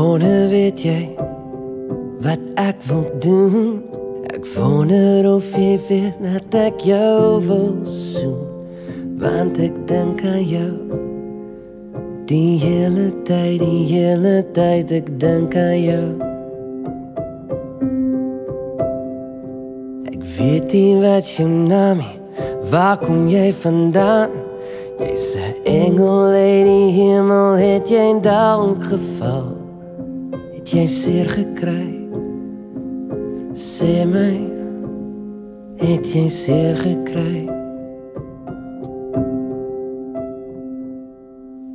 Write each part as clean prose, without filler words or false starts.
Gewone weet jij wat ik wil doen. Ik wonder of jy weet dat ik jou wil zoen. Want ik denk aan jou die hele tijd ik denk aan jou. Ik weet niet wat je naam is, waar kom jij vandaan? Jij is een engel, lady, hemel, het jij in down geval? Het jij zeer gekry? Sê my, het jy seer gekry?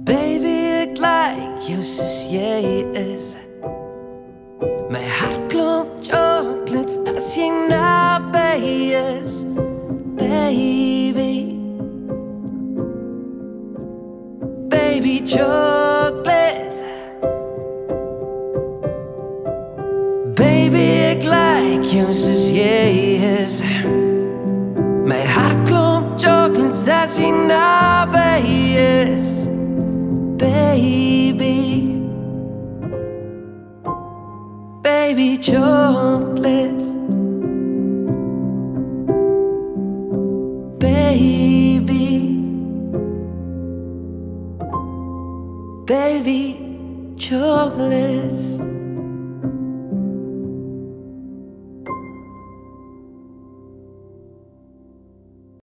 Baby, ek like jou soos jy is. My hart klop tjoklits as jy naby is. Baby, baby tjoklits. Baby, ek like jou soos jy is. My hart klop tjoklits as jy naby is. Baby, baby tjoklits. Baby, baby tjoklits.